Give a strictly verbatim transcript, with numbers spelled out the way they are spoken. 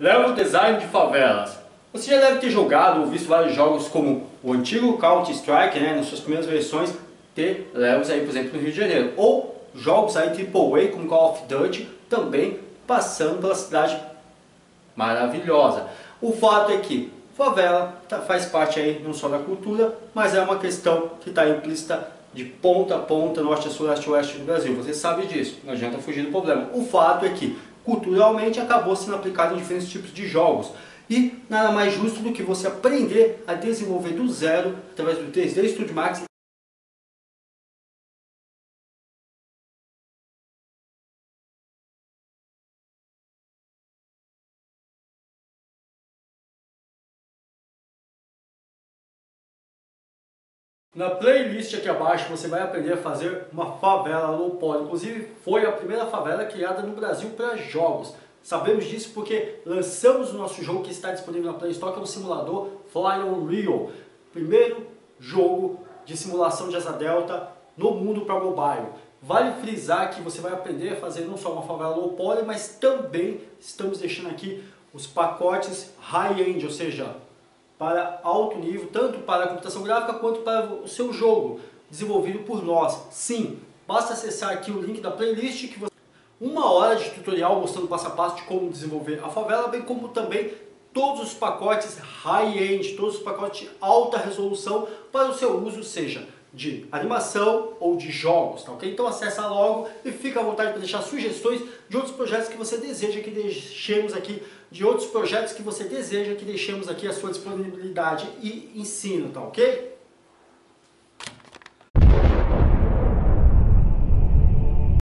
Level Design de Favelas. Você já deve ter jogado ou visto vários jogos como o antigo Counter Strike, né, nas suas primeiras versões, ter levels aí, por exemplo, no Rio de Janeiro. Ou jogos aí triplo A como Call of Duty, também passando pela cidade maravilhosa. O fato é que favela tá, faz parte aí não só da cultura, mas é uma questão que está implícita de ponta a ponta, norte a sul, leste a oeste do Brasil. Você sabe disso, não adianta fugir do problema. O fato é que culturalmente acabou sendo aplicado em diferentes tipos de jogos. E nada mais justo do que você aprender a desenvolver do zero, através do três D Studio Max. Na playlist aqui abaixo você vai aprender a fazer uma favela low poly. Inclusive foi a primeira favela criada no Brasil para jogos. Sabemos disso porque lançamos o nosso jogo que está disponível na Play Store, que é um simulador Flying On Rio. Primeiro jogo de simulação de asa delta no mundo para mobile. Vale frisar que você vai aprender a fazer não só uma favela low poly, mas também estamos deixando aqui os pacotes high-end, ou seja, para alto nível, tanto para a computação gráfica quanto para o seu jogo, desenvolvido por nós. Sim, basta acessar aqui o link da playlist que você... Uma hora de tutorial mostrando passo a passo de como desenvolver a favela, bem como também todos os pacotes high-end, todos os pacotes de alta resolução para o seu uso, seja de animação ou de jogos, tá ok? Então acessa logo e fica à vontade para deixar sugestões de outros projetos que você deseja que deixemos aqui, de outros projetos que você deseja que deixemos aqui à sua disponibilidade e ensino, tá ok?